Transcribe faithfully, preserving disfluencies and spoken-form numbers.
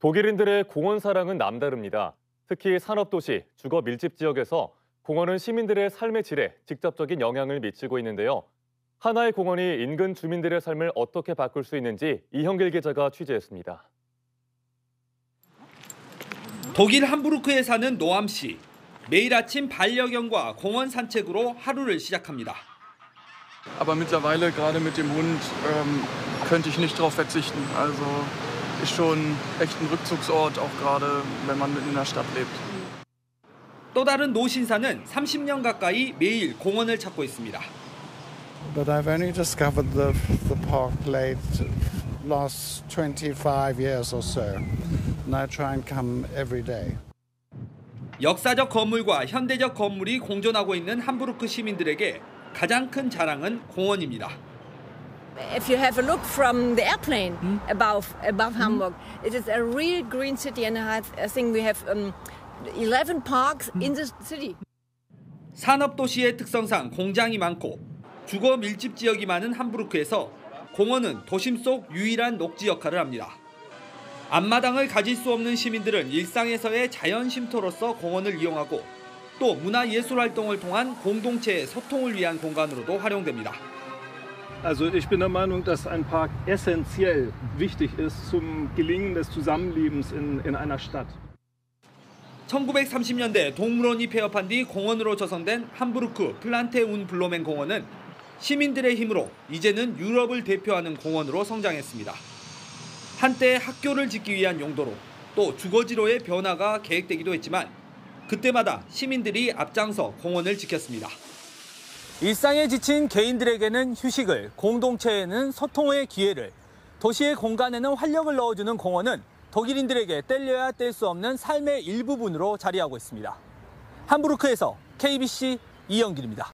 독일인들의 공원 사랑은 남다릅니다. 특히 산업도시, 주거 밀집 지역에서 공원은 시민들의 삶의 질에 직접적인 영향을 미치고 있는데요. 하나의 공원이 인근 주민들의 삶을 어떻게 바꿀 수 있는지 이형길 기자가 취재했습니다. 독일 함부르크에 사는 노암 씨. 매일 아침 반려견과 공원 산책으로 하루를 시작합니다. Aber mittlerweile gerade mit dem Hund ähm, könnte ich nicht darauf verzichten. Also ist schon echt ein Rückzugsort, auch gerade wenn man mitten in der Stadt lebt. 또 다른 노 신사는 삼십 년 가까이 매일 공원을 찾고 있습니다. But I've only discovered the, the park late last twenty-five years or so. And I try and come every day. 역사적 건물과 현대적 건물이 공존하고 있는 함부르크 시민들에게 가장 큰 자랑은 공원입니다. If you have a look from the airplane above above Hamburg, it is a real green city, and I think we have um, eleven parks in the city. 산업 도시의 특성상 공장이 많고 주거 밀집 지역이 많은 함부르크에서 공원은 도심 속 유일한 녹지 역할을 합니다. 앞마당을 가질 수 없는 시민들은 일상에서의 자연 쉼터로서 공원을 이용하고 또 문화예술 활동을 통한 공동체의 소통을 위한 공간으로도 활용됩니다. Also ich bin der Meinung, dass ein Park essentiell wichtig ist zum Gelingen des Zusammenlebens in in einer Stadt. 천구백삼십 년대 동물원이 폐업한 뒤 공원으로 조성된 함부르크 플란테 운 블로멘 공원은 시민들의 힘으로 이제는 유럽을 대표하는 공원으로 성장했습니다. 한때 학교를 짓기 위한 용도로 또 주거지로의 변화가 계획되기도 했지만 그때마다 시민들이 앞장서 공원을 지켰습니다. 일상에 지친 개인들에게는 휴식을, 공동체에는 소통의 기회를, 도시의 공간에는 활력을 넣어주는 공원은 독일인들에게 뗄려야 뗄 수 없는 삶의 일부분으로 자리하고 있습니다. 함부르크에서 케이비씨 이형길입니다.